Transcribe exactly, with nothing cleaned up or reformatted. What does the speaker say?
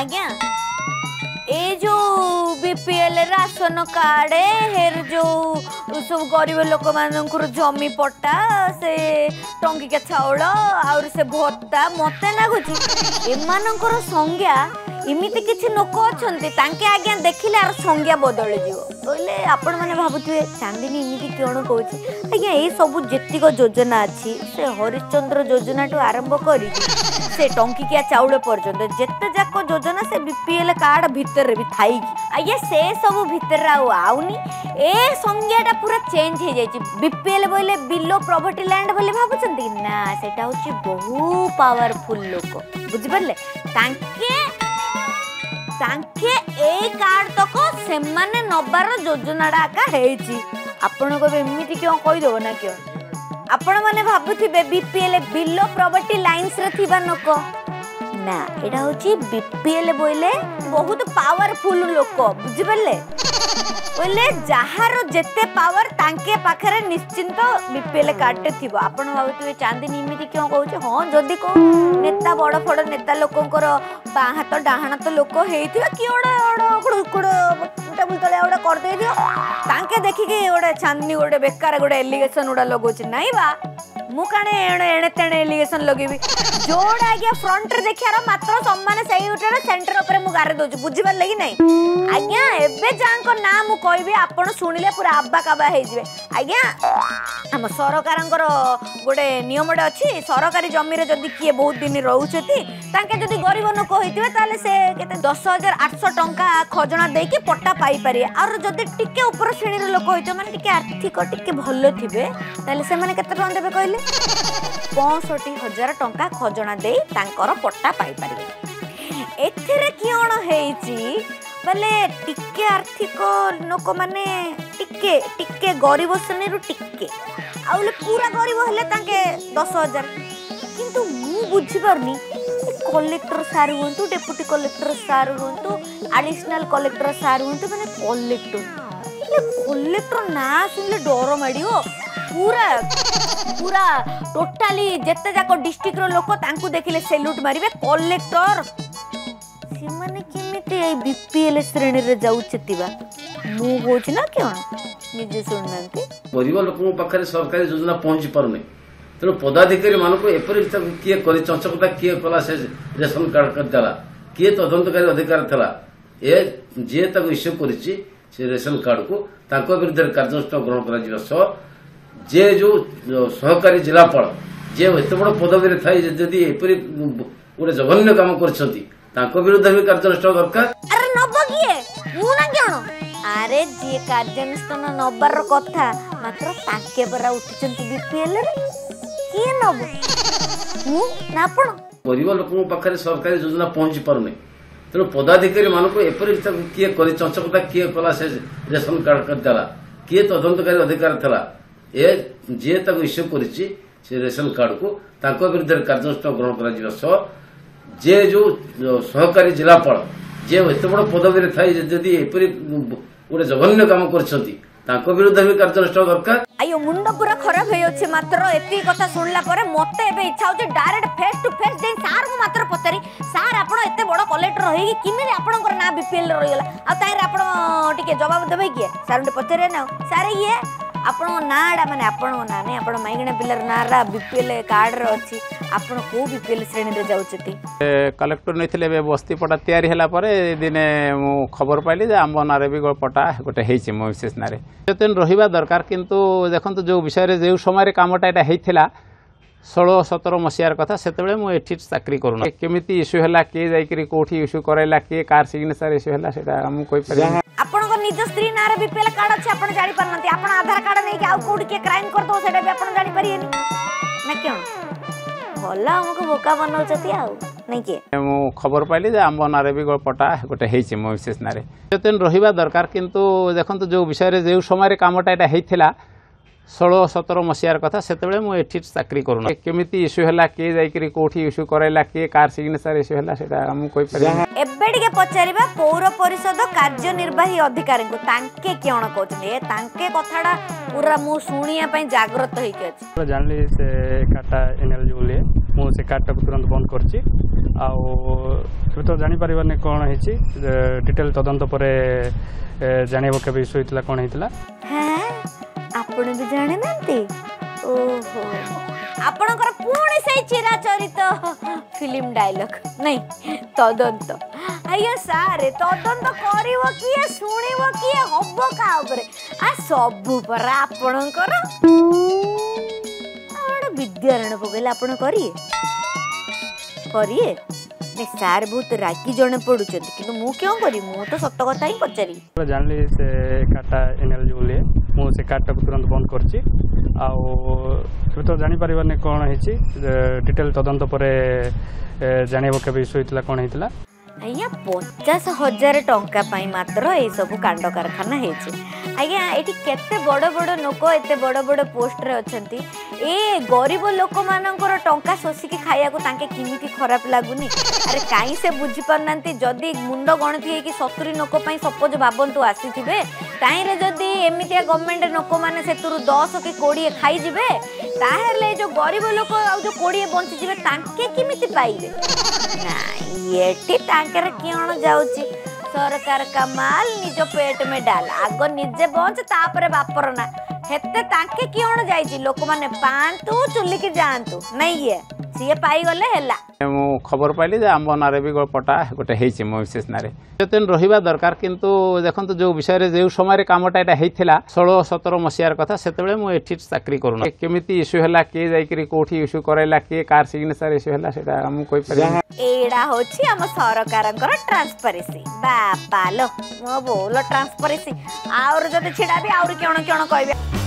आज्ञा ए जो BPL ration card हेर जो सब गरीब लोक मानक जमी पट्टा से टंगिका चाउल आउर से भत्ता मते लगुच संज्ञा इमती किसी लोक अच्छा आज्ञा देखिले आर संज्ञा बदली बोले आपण मैंने भावुए चांदनी इमती कौन कौन आज्ञा ये सब जितक योजना अच्छी से हरिश्चंद्र योजना ठू आरंभ कर से टंकिकिया चाउल पर्यटन जिते जाक योजना से बीपीएल कार्ड भितर भी थी आज्ञा से सब भितर आउनी ए संज्ञाटा पूरा चेंज हो जाए बीपीएल बोले बिलो प्रॉपर्टी लैंड बोले भावुं ना से बहु पावरफुल लोक बुझिपारे तांके ए कार्ड तक से माने नबार योजनाटा आका आपण को एमती क्यों कहीदेव ना क्यों आपण मैंने भावुवे बीपीएल बिलो प्रॉपर्टी लाइन्स लोक ना यहाँ हूँ बीपीएल बोले बहुत पावरफुल लोक बुझिपारे बोले जार जिते पावर तांके पाखरे निश्चिंत बीपीएल कार्ड टे थी आपण भावुवे चांदनी इमती क्यों कहे हाँ जदि कौ नेता बड़ फड़ नेता लोकंर बाँ हाथ डाहण तो लोक होता किए बुल तले करदे दियो तांके देखिके गोटे चांदनी गोटे बेकार गोटे एलिगेसन गुड़ा लगोच नाई बा मु काणे एणे तेणे एलिगेसन लगेबी जोड़ा आज्ञा फ्रंट रे देखियार मात्र सम्मान सेही उठर सेंटर उपरे मु गारे दोज बुझि पर लगी नाही आज्ञा एबे जांको ना मु कहबे आपण सुनिले पूरा अब्बा काबा हे जिवे आज्ञा हम सरकारंकर गोटे नियमडे अछि सरकारी जमी रे जदी किए बहुत दिन रहउछथि तांके जदी गरीब लोक होइतिबे ताले से केते दस हज़ार आठ सौ टंका खजना देके पट्टा पाई पारे और जदी टिके ऊपर श्रेणी रे लोक होइतो माने टिके आर्थिक टिके भलो थिबे ताले से माने केते टंका देबे कहले पैंसठ हज़ार टंका खजना दे तांकर पट्टा पाई पारे एथरे कियण हेची बोले टिके आर्थिक लोक माने टिके टिके गरीब श्रेणी रु टिके आउले पूरा गरीब हेले तांके दस हज़ार किंतु मु बुझि परनी कलेक्टर सार हूँ डेपुटी कलेक्टर सार हूँ आडिशनाल कलेक्टर सार हूँ मैंने कलेक्टर कलेक्टर ना सुनिले डर माड़ पूरा पूरा टोटाली जेते जाक डिस्ट्रिक्ट लोक तांकु देखिले सैल्यूट मारे कलेक्टर से माने केमिति बीपीएल श्रेणी रे जाउछतिबा मु होछि ना क्यों निजे सुननांती गरीब लोक पाखरे सरकारी योजना पहुँची पारने तेणु पदाधिकारी मानक एपरी किए चंचकता किए कला से रेशन कार्ड करदेला किए तदंतकारी अधिकार था ए जे तक इश्यू कर रेशन कार्ड को विरुद्ध कार्यानुष्ठान ग्रहण कर जे जो सहकारी जिलापाल जे एत बड़ पदवी थाई जदि एपरी गोटे जघन्य काम कर विरुद्ध भी कार्यानुष्ठान दरकार अरे जी कार्यानुष्ठान नबार कथा मात्र ताके परा उठिचंती बीपीएल रे के नबो मु ना पण गरीब लोकन पाखरे सरकारी योजना पहुंची परने तेणु पदाधिकारी मानक एपरी किए कर चंचकता किए कला से रेशन कार्ड करदेला किए तदंतकारी अधिकार था ए जे तक इश्यू कर रेशन कार्ड को विरुद्ध कार्यानुष्ठान ग्रहण कर जे जो सहकारी जिलापाल जे एत बड़ पदवी थाई जदि एपरी गोटे जघन्य काम कर विरुद्ध भी कार्यानुष्ठान दरकार आयो मुंड पूरा खराब हो जाए मात्र एत कथा शुणला मत इच्छा हो डायरेक्ट फेस टू फेस दे सार को मात्र पचारि सार आप बड़ कलेक्टर रही किमी आपंकर ना बीपीएल रहीगला आज टे जवाब देवे किए सारे पचारे ना सारे ये आप नाटा मैंने आपण ना नहीं आप माइकणा पिलार नारा बीपीएल कार्ड अच्छी आपड़ कौ बीपीएल श्रेणी में जाऊँगी कलेक्टर नहीं बस्ती पटा या दिने खबर पाइली आम ना भी पटा गोटे होती मो विशेष ना तेन रहा दरकार किंतु देखो जो विषय जो समय कमटा यहाँ होता षोल सतर मसीहार कथा से मुझे चाकरी करूँ केमी इश्यू है किए जाकि कौटी इश्यू कराइला किए कार सिग्नेचर इश्यू है निज स्त्री ना बीपीएल कार्ड अच्छे आप जानी पारना आप आधार कार्ड नहीं कौट किए क्राइम करदे से जापारे ना क्यों भल आमको बोका बनाऊ नहीं किए मु खबर पाइली आम ना भी पटा गोटे होती मो विशेष ना तेन रहा दरकार किंतु देखो जो विषय जो समय कमटा यहाँ होता षोल सतर मसीहार कथा से मुझे चाकरी करूँ केमी इश्यू है किए जाकि कौटी इश्यू कराइला किए कार सिग्नेचर इश्यू है एबे पचार पौर परिषद कार्यनिर्वाही अधिकारी को कौन कहते कथाटा पूरा मुझे जाग्रत हो जानी से कार्डटा एनएलजी मुझे कार्डटा तुरंत बंद कर आउ तो जानी परिवार ने कौन है ची डिटेल तदंत परे जाने वो कभी इशू इतला कौन है इतला हैं आपने भी जाने में थे ओहो आपनों का पूर्ण सही चिरा चरित फिल्म डायलॉग नहीं तदंत आयो सारे तदंत करी वो किए सुने वो किए हब्बो का ऊपर आ सब ऊपर आपनों का और विद्यारण पगला आपनों करी करिए ने सार बहुत राखी जण पडु छ किंतु मु क्यों करी मु तो सत्य कथा ही पचरी जान ले से काटा एनएल जुले मु से काटा को तुरंत बंद करछि आ तो जानि परिवार ने कोन हेछि डिटेल तदंत परे जानिबो केबे इशू इतला कोन हेतला आया पचास हज़ार टंका पाई मात्र ए सब कांड कारखाना हेछि आया एठी केते बडो बडो नको एते बडो बडो पोस्ट रे अछंती ए गरीब लोक मानकर टंका सोसी के खाया को तांके किमिति खराब लागुनी अरे काई से बुझी परनंती जदी मुंड गणती हे कि सत्तरी नको पाई सपोज बाबंतु आसीथिबे ताई रे जदी एमितिया गवर्नमेंट नको माने सेतुरु दस के बीस खाई जिवे ताहेले जो गरीब लोक आ जो बीस बंची जिवे तांके किमिति पाइबे नाई एठी तांकर कियण जाउची सरकार का माल निजो पेट में डाल आगो निजे बंच तापर बापर ना हेते ताके कियण जाईची लोक माने पांतु चुल्ली के जानतु नहीं ये सिए पाई गले हेला मु खबर पाइली जे आम नारे भी पटा गोटे हेछि मु विशेष नारे जतन रहिबा दरकार किंतु देखन तो जो विषय रे जे समय रे कामटा एटा हेथिला सोलह सत्रह मसियार कथा सेतेबेले मु एठी चाकरी करूना केमिति इशू हेला के जाईकरी कोठी इशू करैला के कार सिग्नेचर इशू हेला सेटा हम कोइ पारे एडा होछि हम सरकारनकर ट्रांसपेरेंसी बापा लो मो बोलो ट्रांसपेरेंसी और जते छिडा भी और केण केण कहबे